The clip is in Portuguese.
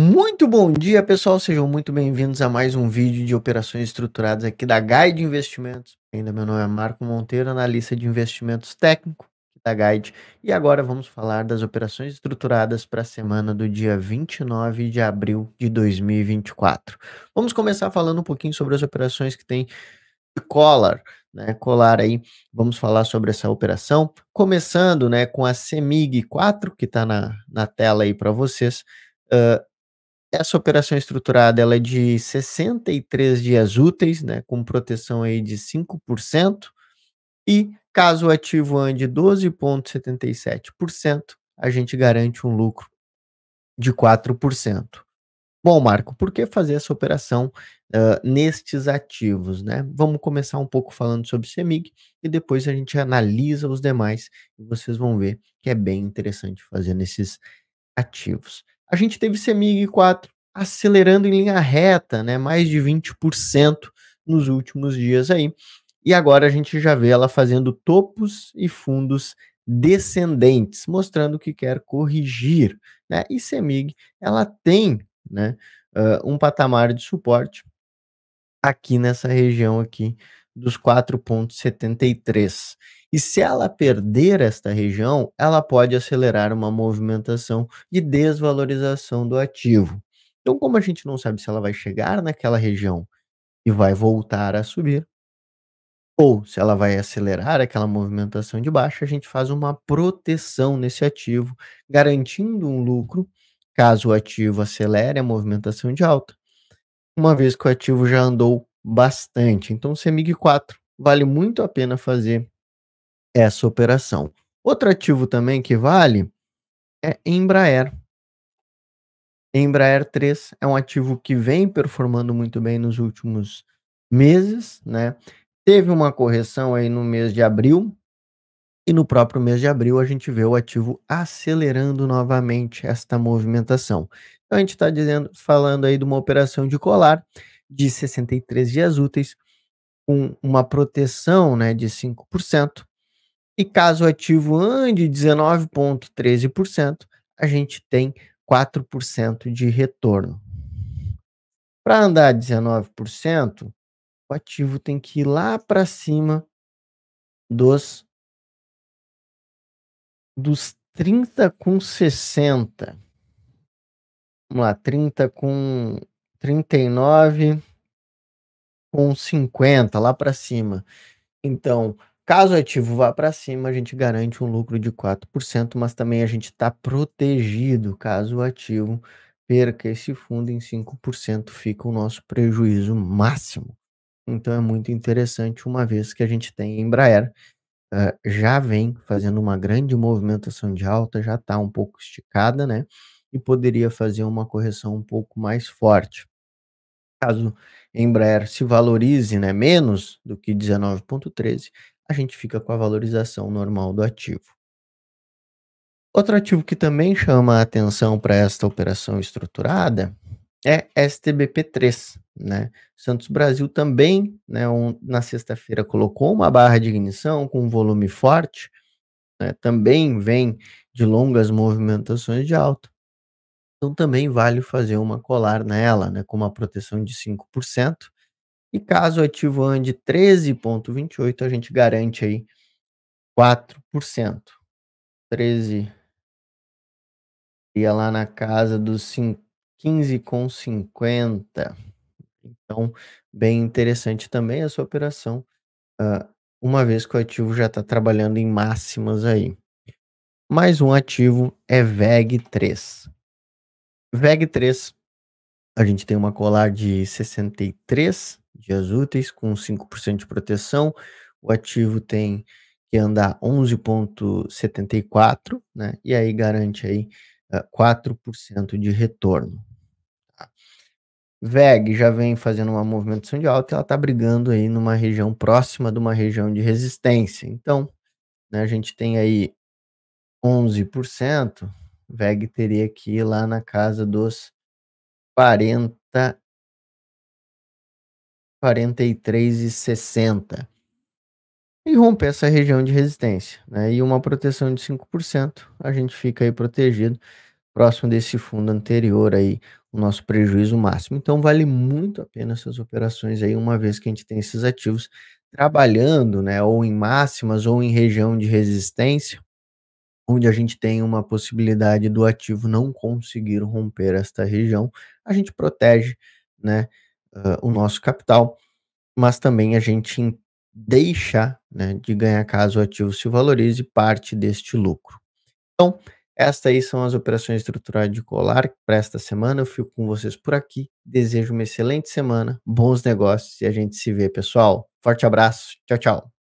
Muito bom dia, pessoal, sejam muito bem-vindos a mais um vídeo de operações estruturadas aqui da Guide Investimentos. Ainda meu nome é Marco Monteiro, analista de investimentos técnico da Guide, e agora vamos falar das operações estruturadas para a semana do dia 29 de abril de 2024. Vamos começar falando um pouquinho sobre as operações que tem collar, né? Colar aí, vamos falar sobre essa operação, começando, né, com a CEMIG 4, que está na tela aí para vocês. Essa operação estruturada, ela é de 63 dias úteis, né, com proteção aí de 5%, e caso o ativo ande 12,77%, a gente garante um lucro de 4%. Bom, Marco, por que fazer essa operação nestes ativos, né? Vamos começar um pouco falando sobre CEMIG e depois a gente analisa os demais e vocês vão ver que é bem interessante fazer nesses ativos. A gente teve CEMIG 4 acelerando em linha reta, né, mais de 20% nos últimos dias aí. E agora a gente já vê ela fazendo topos e fundos descendentes, mostrando que quer corrigir, né? E CEMIG, ela tem, né, um patamar de suporte aqui nessa região aqui dos 4,73. E se ela perder esta região, ela pode acelerar uma movimentação de desvalorização do ativo. Então, como a gente não sabe se ela vai chegar naquela região e vai voltar a subir, ou se ela vai acelerar aquela movimentação de baixa, a gente faz uma proteção nesse ativo, garantindo um lucro caso o ativo acelere a movimentação de alta, uma vez que o ativo já andou bastante. Então, CEMIG 4 vale muito a pena fazer essa operação. Outro ativo também que vale é Embraer. Embraer 3 é um ativo que vem performando muito bem nos últimos meses, né? Teve uma correção aí no mês de abril e no próprio mês de abril a gente vê o ativo acelerando novamente esta movimentação. Então a gente está falando aí de uma operação de colar de 63 dias úteis com uma proteção, né, de 5%. E caso o ativo ande 19,13%, a gente tem 4% de retorno. Para andar 19%, o ativo tem que ir lá para cima dos 30,60. Vamos lá, 39,50 lá para cima. Então, caso o ativo vá para cima, a gente garante um lucro de 4%, mas também a gente está protegido. Caso o ativo perca esse fundo em 5%, fica o nosso prejuízo máximo. Então é muito interessante, uma vez que a gente tem Embraer, já vem fazendo uma grande movimentação de alta, já está um pouco esticada, né? E poderia fazer uma correção um pouco mais forte. Caso Embraer se valorize, né, menos do que 19,13, a gente fica com a valorização normal do ativo. Outro ativo que também chama a atenção para esta operação estruturada é STBP3, né? Santos Brasil também, né, na sexta-feira colocou uma barra de ignição com um volume forte, né, também vem de longas movimentações de alta. Então também vale fazer uma colar nela, né, com uma proteção de 5%. E caso o ativo ande 13,28, a gente garante aí 4%. 13 ia lá na casa dos 15,50. Então, bem interessante também essa operação, uma vez que o ativo já está trabalhando em máximas aí. Mais um ativo é VEG3. VEG3, a gente tem uma colar de 63 dias úteis com 5% de proteção. O ativo tem que andar 11,74, né? E aí garante aí 4% de retorno. VEG já vem fazendo uma movimentação de alta, ela está brigando aí numa região próxima de uma região de resistência. Então, né, a gente tem aí 11%, VEG teria que ir lá na casa dos 43,60 e romper essa região de resistência, né? E uma proteção de 5%, a gente fica aí protegido próximo desse fundo anterior aí, o nosso prejuízo máximo. Então vale muito a pena essas operações aí, uma vez que a gente tem esses ativos trabalhando, né, ou em máximas ou em região de resistência, onde a gente tem uma possibilidade do ativo não conseguir romper esta região. A gente protege, né, o nosso capital, mas também a gente deixa, né, de ganhar caso o ativo se valorize parte deste lucro. Então, estas aí são as operações estruturadas de colar para esta semana. Eu fico com vocês por aqui. Desejo uma excelente semana, bons negócios e a gente se vê, pessoal. Forte abraço. Tchau, tchau.